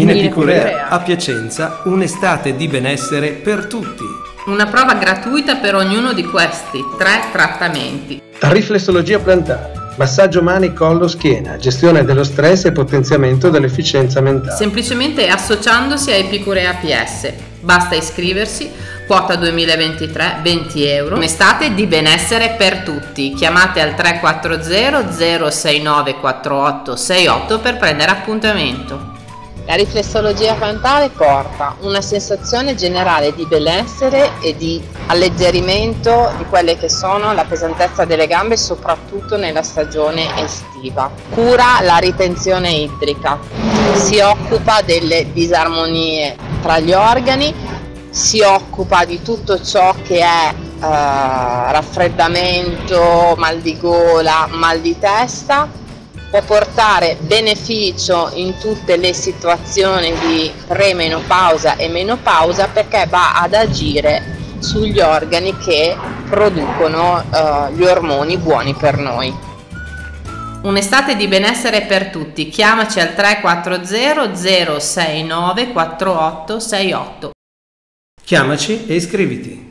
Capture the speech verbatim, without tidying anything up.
In Epicurea, a Piacenza, un'estate di benessere per tutti. Una prova gratuita per ognuno di questi tre trattamenti. Riflessologia plantare. Massaggio mani, collo, schiena, gestione dello stress e potenziamento dell'efficienza mentale. Semplicemente associandosi a Epicurea P S. Basta iscriversi, quota duemilaventitré, venti euro. Un'estate di benessere per tutti. Chiamate al tre quattro zero zero sei nove quattro otto sei otto per prendere appuntamento. La riflessologia plantare porta una sensazione generale di benessere e di alleggerimento di quelle che sono la pesantezza delle gambe, soprattutto nella stagione estiva. Cura la ritenzione idrica, si occupa delle disarmonie tra gli organi, si occupa di tutto ciò che è eh, raffreddamento, mal di gola, mal di testa. Può portare beneficio in tutte le situazioni di premenopausa e menopausa, perché va ad agire sugli organi che producono uh, gli ormoni buoni per noi. Un'estate di benessere per tutti. Chiamaci al tre quattro zero zero sei nove quattro otto sei otto. Chiamaci e iscriviti.